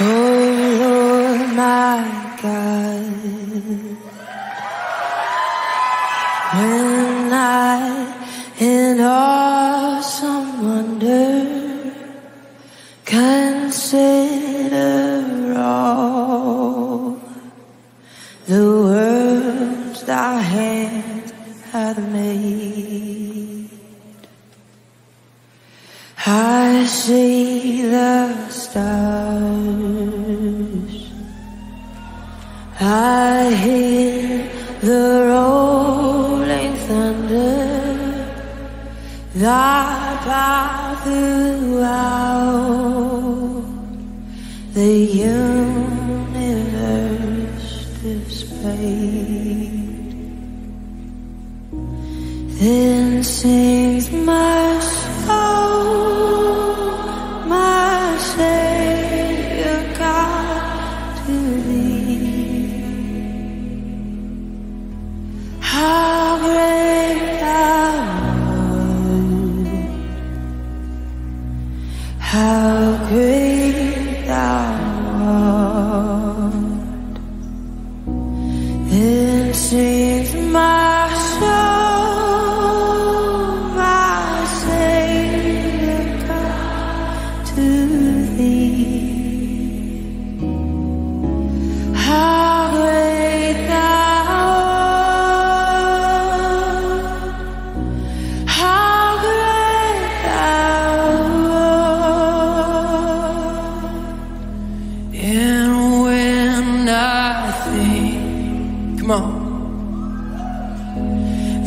Oh Lord, my God, when I in awesome wonder consider all the words thy hand hath made, I see the stars, I hear the rolling thunder, thy power throughout the universe displayed. Then sings my soul, my Savior God, to thee. How great thou art, how great thou art. Then sings my soul,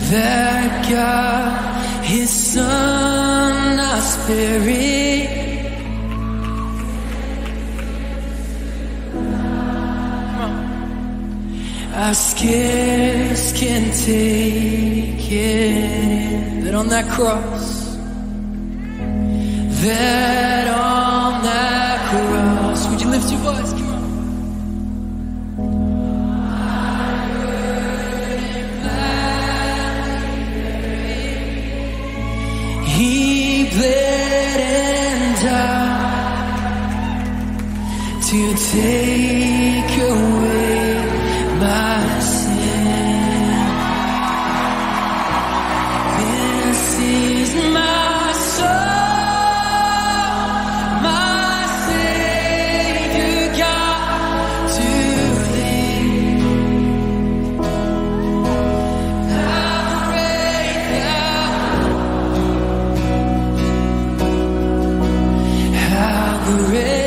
that God, His Son, our Spirit, I scarce can take it, that on that cross, would you lift your voice? Come on. To take away my sin, this is my soul, my Savior God, to thee. How great thou art, how great.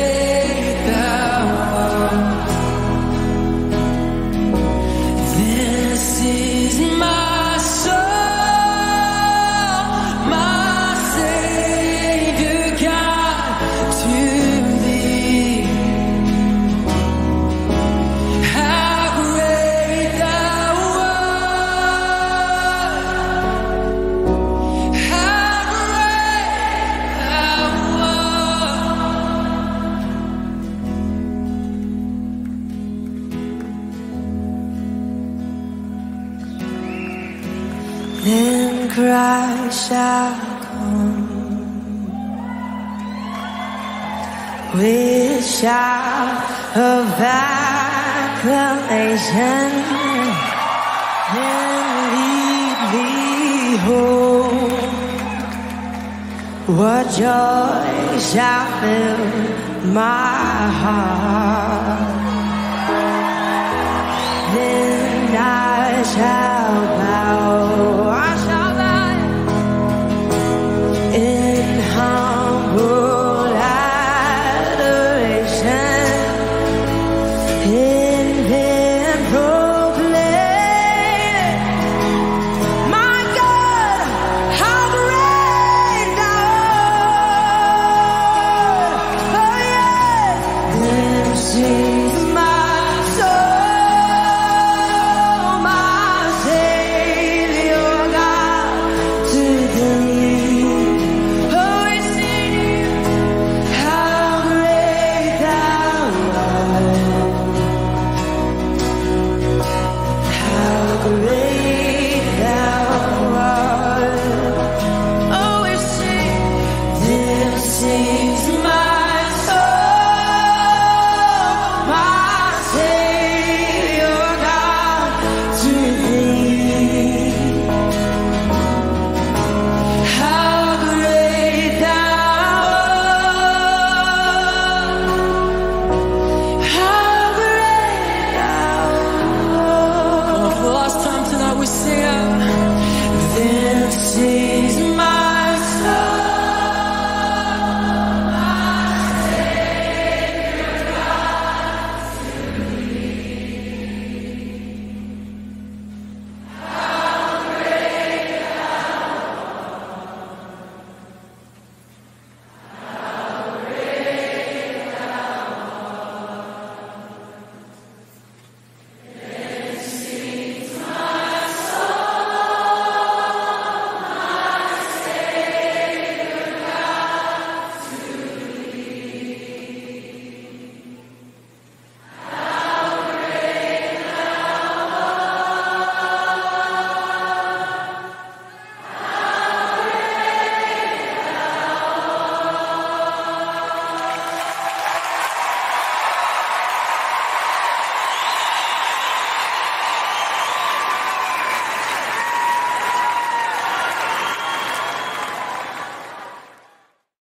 Then Christ shall come with shout of acclamation, and behold, what joy shall fill my heart. Then I shall